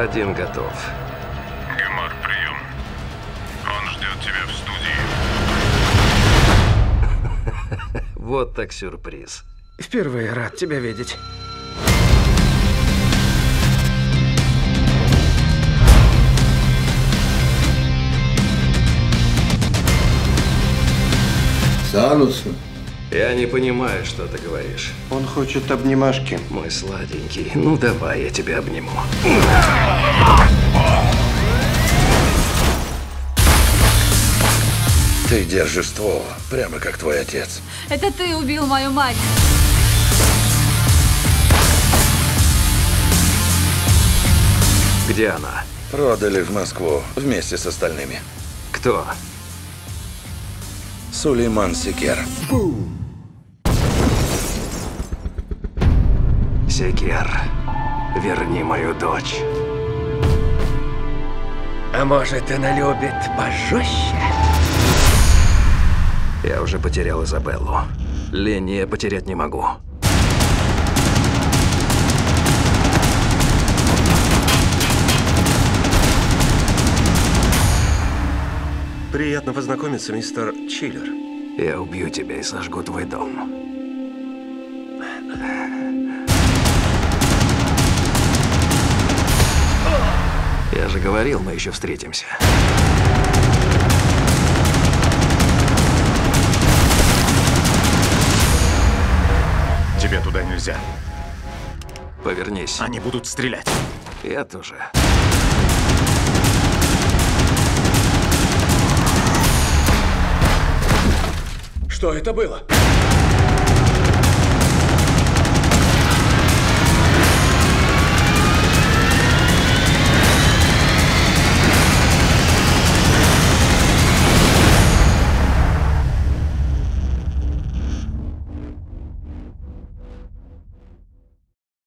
Один готов. Гемар, прием. Он ждет тебя в студии. Вот так сюрприз. Впервые рад тебя видеть. Санусу. Я не понимаю, что ты говоришь. Он хочет обнимашки. Мой сладенький, ну давай я тебя обниму. Ты держишь ствол, прямо как твой отец. Это ты убил мою мать. Где она? Продали в Москву вместе с остальными. Кто? Сулейман Сикер. Сикер, верни мою дочь. А может, она любит пожестче? Я уже потерял Изабеллу. Лени я потерять не могу. Приятно познакомиться, мистер Чиллер. Я убью тебя и сожгу твой дом. Я же говорил, мы еще встретимся. Тебе туда нельзя. Повернись. Они будут стрелять. Я тоже. Что это было?